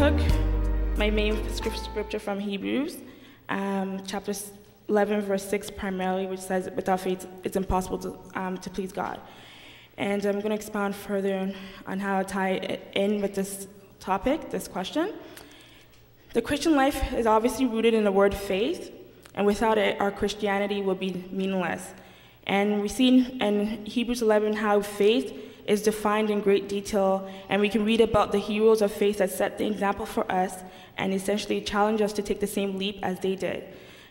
took my main scripture from Hebrews, chapter 11, verse 6 primarily, which says, without faith, it's impossible to please God. And I'm going to expound further on how to tie it in with this topic, this question. The Christian life is obviously rooted in the word faith, and without it, our Christianity would be meaningless. And we see in Hebrews 11 how faith is defined in great detail, and we can read about the heroes of faith that set the example for us and essentially challenge us to take the same leap as they did.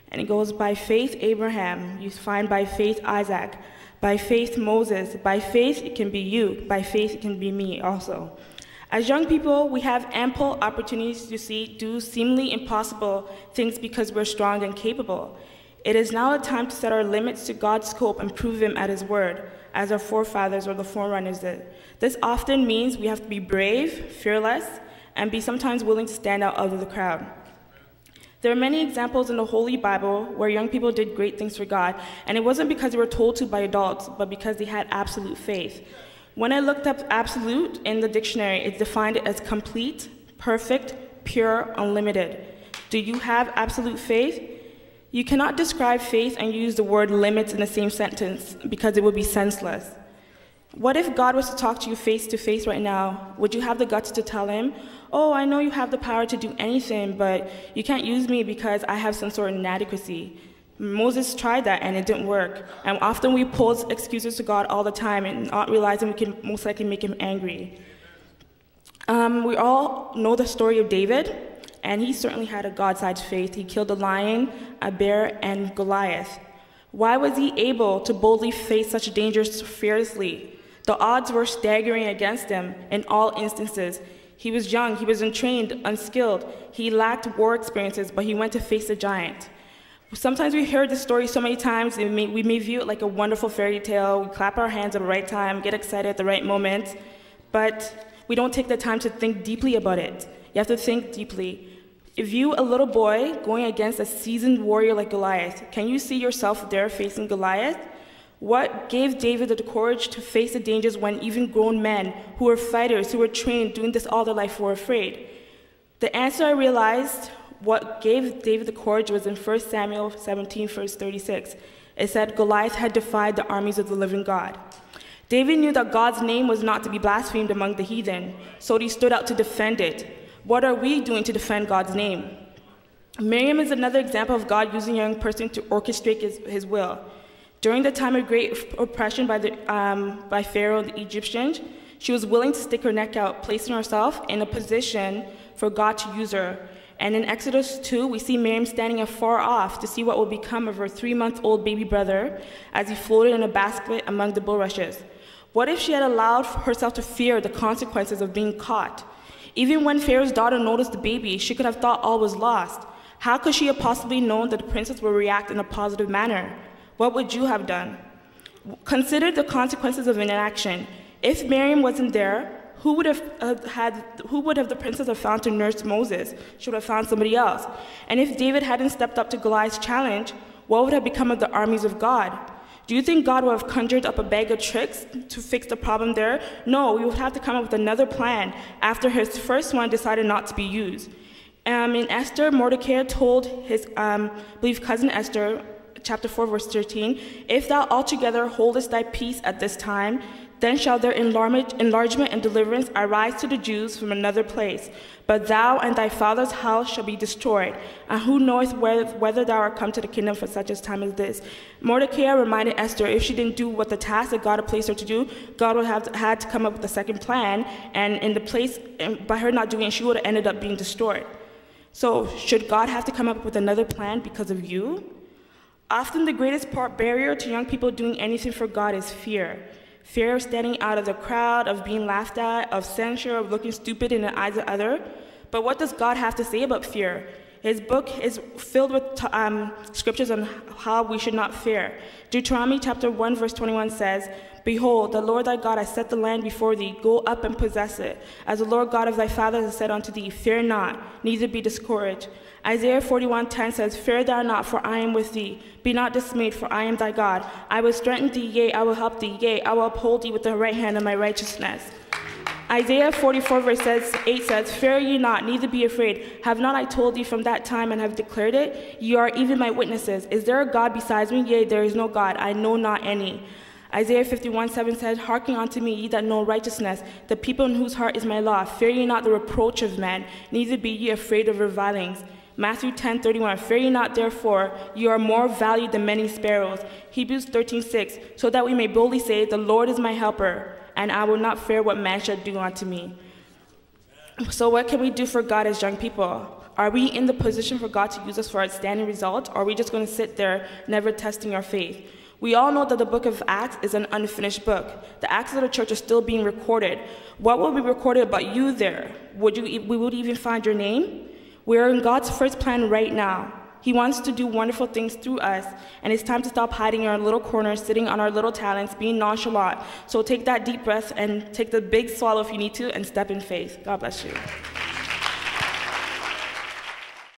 And it goes, by faith Abraham, you find by faith Isaac, by faith Moses, by faith it can be you, by faith it can be me also. As young people, we have ample opportunities to do seemingly impossible things because we're strong and capable. It is now a time to set our limits to God's scope and prove him at his word, as our forefathers or the forerunners did. This often means we have to be brave, fearless, and be sometimes willing to stand out of the crowd. There are many examples in the Holy Bible where young people did great things for God, and it wasn't because they were told to by adults, but because they had absolute faith. When I looked up absolute in the dictionary, it defined it as complete, perfect, pure, unlimited. Do you have absolute faith? You cannot describe faith and use the word limits in the same sentence because it would be senseless. What if God was to talk to you face to face right now? Would you have the guts to tell him, oh, I know you have the power to do anything, but you can't use me because I have some sort of inadequacy? Moses tried that and it didn't work. And often we pose excuses to God all the time and not realizing we can most likely make him angry. We all know the story of David. And he certainly had a God-sized faith. He killed a lion, a bear, and Goliath. Why was he able to boldly face such dangers fearlessly? The odds were staggering against him in all instances. He was young, he was untrained, unskilled. He lacked war experiences, but he went to face a giant. Sometimes we hear this story so many times, and we may view it like a wonderful fairy tale. We clap our hands at the right time, get excited at the right moment, but we don't take the time to think deeply about it. You have to think deeply. If you, a little boy, going against a seasoned warrior like Goliath, can you see yourself there facing Goliath? What gave David the courage to face the dangers when even grown men who were fighters, who were trained, doing this all their life, were afraid? The answer I realized, what gave David the courage, was in 1 Samuel 17, verse 36. It said, Goliath had defied the armies of the living God. David knew that God's name was not to be blasphemed among the heathen, so he stood out to defend it. What are we doing to defend God's name? Miriam is another example of God using a young person to orchestrate his will. During the time of great oppression by Pharaoh the Egyptian, she was willing to stick her neck out, placing herself in a position for God to use her. And in Exodus 2, we see Miriam standing afar off to see what will become of her 3-month-old baby brother as he floated in a basket among the bulrushes. What if she had allowed herself to fear the consequences of being caught? Even when Pharaoh's daughter noticed the baby, she could have thought all was lost. How could she have possibly known that the princess would react in a positive manner? What would you have done? Consider the consequences of inaction. If Miriam wasn't there, who would the princess have found to nurse Moses? She would have found somebody else. And if David hadn't stepped up to Goliath's challenge, what would have become of the armies of God? Do you think God would have conjured up a bag of tricks to fix the problem there? No, we would have to come up with another plan after his first one decided not to be used. In Esther, Mordecai told his, believe cousin Esther, chapter 4, verse 13, if thou altogether holdest thy peace at this time, then shall their enlargement and deliverance arise to the Jews from another place. But thou and thy father's house shall be destroyed, and who knoweth whether thou art come to the kingdom for such a time as this? Mordecai reminded Esther, if she didn't do what the task that God had placed her to do, God would have had to come up with a second plan, and in the place, by her not doing it, she would have ended up being destroyed. So should God have to come up with another plan because of you? Often the greatest barrier to young people doing anything for God is fear. Fear of standing out of the crowd, of being laughed at, of censure, of looking stupid in the eyes of others. But what does God have to say about fear? His book is filled with scriptures on how we should not fear. Deuteronomy chapter 1, verse 21 says, Behold, the Lord thy God hath set the land before thee. Go up and possess it. As the Lord God of thy fathers hath said unto thee, Fear not, neither be discouraged. Isaiah 41:10 says, Fear thou not, for I am with thee. Be not dismayed, for I am thy God. I will strengthen thee, yea, I will help thee, yea, I will uphold thee with the right hand of my righteousness. Isaiah 44 verse 8 says, "Fear ye not, neither be afraid. Have not I told you from that time and have declared it? Ye are even my witnesses. Is there a God besides me? Yea, there is no God. I know not any." Isaiah 51:7 said, "Hearken unto me, ye that know righteousness, the people in whose heart is my law. Fear ye not the reproach of man, neither be ye afraid of revilings." Matthew 10:31, "Fear ye not, therefore, ye are more valued than many sparrows." Hebrews 13:6, "So that we may boldly say, the Lord is my helper, and I will not fear what man shall do unto me." So what can we do for God as young people? Are we in the position for God to use us for outstanding results, or are we just going to sit there, never testing our faith? We all know that the book of Acts is an unfinished book. The Acts of the church are still being recorded. What will be recorded about you there? Would you even find your name? We are in God's first plan right now. He wants to do wonderful things through us, and it's time to stop hiding in our little corners, sitting on our little talents, being nonchalant. So take that deep breath and take the big swallow if you need to, and step in faith. God bless you.